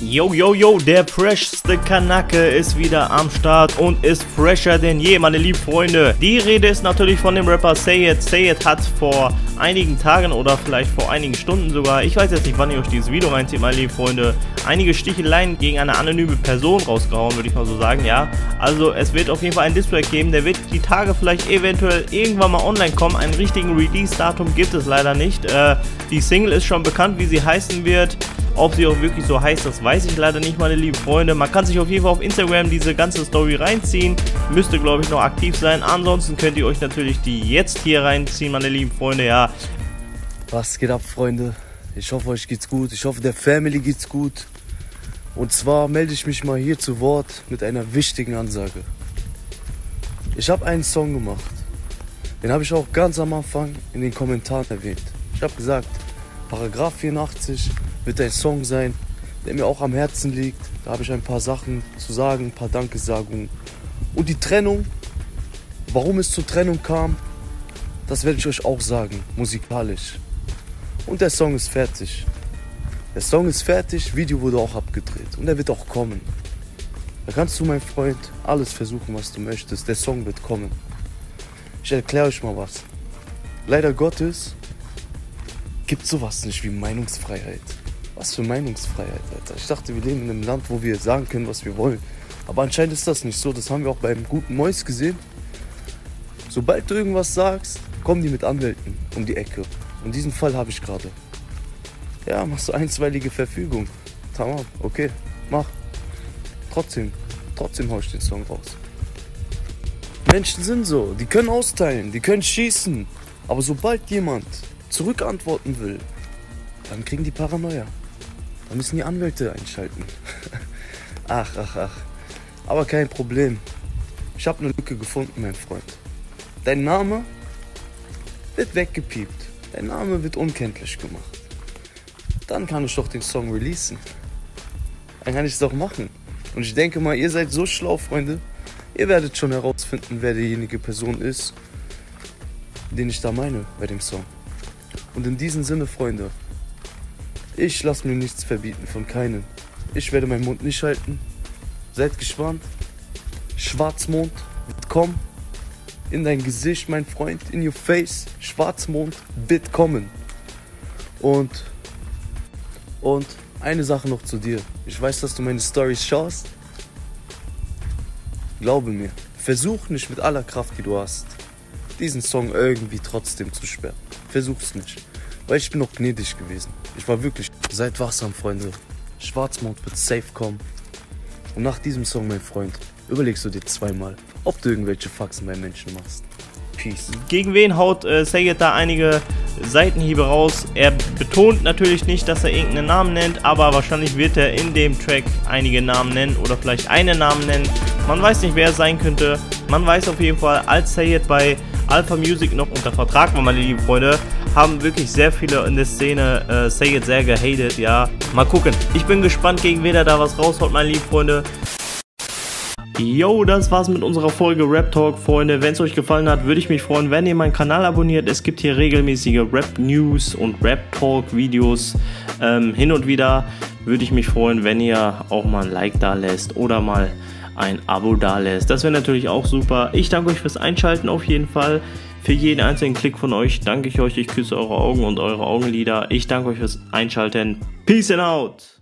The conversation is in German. Yo, yo, yo, der freshste Kanake ist wieder am Start und ist fresher denn je, meine lieben Freunde. Die Rede ist natürlich von dem Rapper Seyed. Seyed hat vor einigen Tagen oder vielleicht vor einigen Stunden sogar, ich weiß jetzt nicht, wann ihr euch dieses Video reinzieht, meine lieben Freunde, einige Sticheleien gegen eine anonyme Person rausgehauen, würde ich mal so sagen, ja. Also es wird auf jeden Fall ein Display geben, der wird die Tage vielleicht eventuell irgendwann mal online kommen. Einen richtigen Release-Datum gibt es leider nicht. Die Single ist schon bekannt, wie sie heißen wird. Ob sie auch wirklich so heißt, das weiß ich leider nicht, meine lieben Freunde. Man kann sich auf jeden Fall auf Instagram diese ganze Story reinziehen. Müsste, glaube ich, noch aktiv sein. Ansonsten könnt ihr euch natürlich die jetzt hier reinziehen, meine lieben Freunde, ja. Was geht ab, Freunde? Ich hoffe, euch geht's gut. Ich hoffe, der Family geht's gut. Und zwar melde ich mich mal hier zu Wort mit einer wichtigen Ansage. Ich habe einen Song gemacht. Den habe ich auch ganz am Anfang in den Kommentaren erwähnt. Ich habe gesagt, Paragraf 84... wird ein Song sein, der mir auch am Herzen liegt. Da habe ich ein paar Sachen zu sagen, ein paar Dankesagungen. Und die Trennung, warum es zur Trennung kam, das werde ich euch auch sagen, musikalisch. Und der Song ist fertig. Der Song ist fertig, Video wurde auch abgedreht und er wird auch kommen. Da kannst du, mein Freund, alles versuchen, was du möchtest. Der Song wird kommen. Ich erkläre euch mal was. Leider Gottes gibt es sowas nicht wie Meinungsfreiheit. Was für Meinungsfreiheit, Alter. Ich dachte, wir leben in einem Land, wo wir sagen können, was wir wollen. Aber anscheinend ist das nicht so. Das haben wir auch beim guten Mois gesehen. Sobald du irgendwas sagst, kommen die mit Anwälten um die Ecke. Und diesen Fall habe ich gerade. Ja, machst du einstweilige Verfügung. Tamam, okay, mach. Trotzdem hau ich den Song raus. Menschen sind so. Die können austeilen, die können schießen. Aber sobald jemand zurückantworten will, dann kriegen die Paranoia. Da müssen die Anwälte einschalten. Ach. Aber kein Problem. Ich habe eine Lücke gefunden, mein Freund. Dein Name wird weggepiept. Dein Name wird unkenntlich gemacht. Dann kann ich doch den Song releasen. Dann kann ich es doch machen. Und ich denke mal, ihr seid so schlau, Freunde. Ihr werdet schon herausfinden, wer diejenige Person ist, den ich da meine bei dem Song. Und in diesem Sinne, Freunde, ich lasse mir nichts verbieten von keinem. Ich werde meinen Mund nicht halten. Seid gespannt. Schwarzmond wird kommen. In dein Gesicht, mein Freund. In your face. Schwarzmond wird kommen. Und eine Sache noch zu dir. Ich weiß, dass du meine Storys schaust. Glaube mir. Versuch nicht mit aller Kraft, die du hast, diesen Song irgendwie trotzdem zu sperren. Versuch's nicht. Weil ich bin noch gnädig gewesen. Ich war wirklich... Seid wachsam, Freunde. Schwarzmond wird safe kommen. Und nach diesem Song, mein Freund, überlegst du dir zweimal, ob du irgendwelche Faxen bei Menschen machst. Peace. Gegen wen haut Seyed da einige Seitenhiebe raus? Er betont natürlich nicht, dass er irgendeinen Namen nennt, aber wahrscheinlich wird er in dem Track einige Namen nennen oder vielleicht einen Namen nennen. Man weiß nicht, wer es sein könnte. Man weiß auf jeden Fall, als Seyed bei Alpha Music noch unter Vertrag war, meine lieben Freunde, haben wirklich sehr viele in der Szene Seyed sehr gehatet, ja. Mal gucken. Ich bin gespannt, gegen wen er da was raushaut, meine lieben Freunde. Yo, das war's mit unserer Folge Raptalk, Freunde. Wenn es euch gefallen hat, würde ich mich freuen, wenn ihr meinen Kanal abonniert. Es gibt hier regelmäßige Rap-News und Rap-Talk-Videos hin und wieder. Würde ich mich freuen, wenn ihr auch mal ein Like da lässt oder mal ein Abo da lässt. Das wäre natürlich auch super. Ich danke euch fürs Einschalten auf jeden Fall. Für jeden einzelnen Klick von euch danke ich euch. Ich küsse eure Augen und eure Augenlider. Ich danke euch fürs Einschalten. Peace and out!